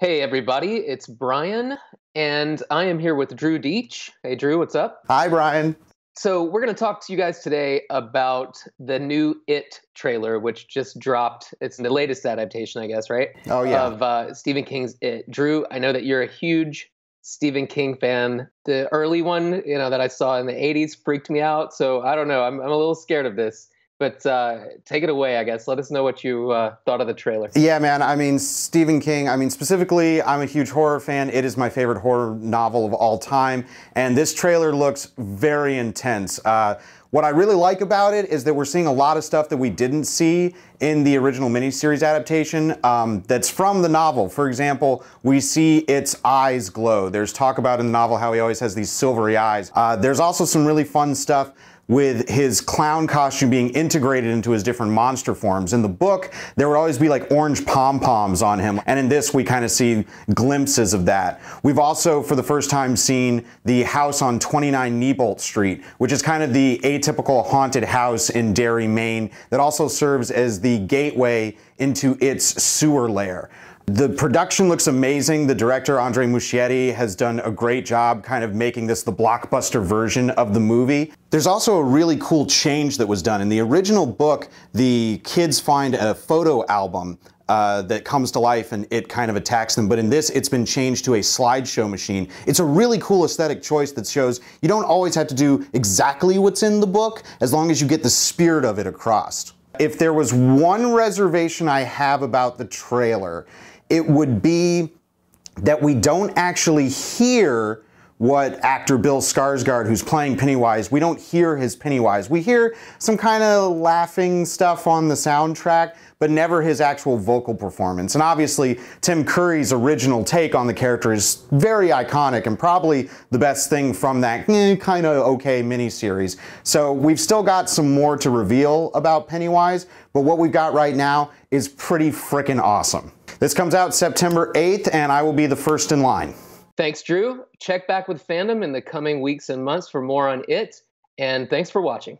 Hey everybody, it's Brian, and I am here with Drew Dietsch. Hey Drew, what's up? Hi Brian. So we're going to talk to you guys today about the new It trailer, which just dropped. It's the latest adaptation, I guess, right? Oh yeah. Of Stephen King's It. Drew, I know that you're a huge Stephen King fan. The early one, you know, that I saw in the 80s freaked me out, so I don't know. I'm a little scared of this. But take it away, I guess. Let us know what you thought of the trailer. Yeah, man. I mean, Stephen King, I mean, specifically, I'm a huge horror fan. It is my favorite horror novel of all time. And this trailer looks very intense. What I really like about it is that we're seeing a lot of stuff that we didn't see in the original miniseries adaptation that's from the novel. For example, we see its eyes glow. There's talk about in the novel how he always has these silvery eyes. There's also some really fun stuff with his clown costume being integrated into his different monster forms. In the book, there would always be like orange pom-poms on him, and in this we kind of see glimpses of that. We've also, for the first time, seen the house on 29 Neibolt Street, which is kind of the atypical haunted house in Derry, Maine, that also serves as the gateway into its sewer lair. The production looks amazing. The director, Andre Muschietti, has done a great job kind of making this the blockbuster version of the movie. There's also a really cool change that was done. In the original book, the kids find a photo album that comes to life and it kind of attacks them. But in this, it's been changed to a slideshow machine. It's a really cool aesthetic choice that shows you don't always have to do exactly what's in the book as long as you get the spirit of it across. If there was one reservation I have about the trailer, it would be that we don't actually hear what actor Bill Skarsgård, who's playing Pennywise, we don't hear his Pennywise. We hear some kind of laughing stuff on the soundtrack, but never his actual vocal performance. And obviously, Tim Curry's original take on the character is very iconic and probably the best thing from that kind of okay miniseries. So we've still got some more to reveal about Pennywise, but what we've got right now is pretty freaking awesome. This comes out September 8th, and I will be the first in line. Thanks, Drew. Check back with Fandom in the coming weeks and months for more on It, and thanks for watching.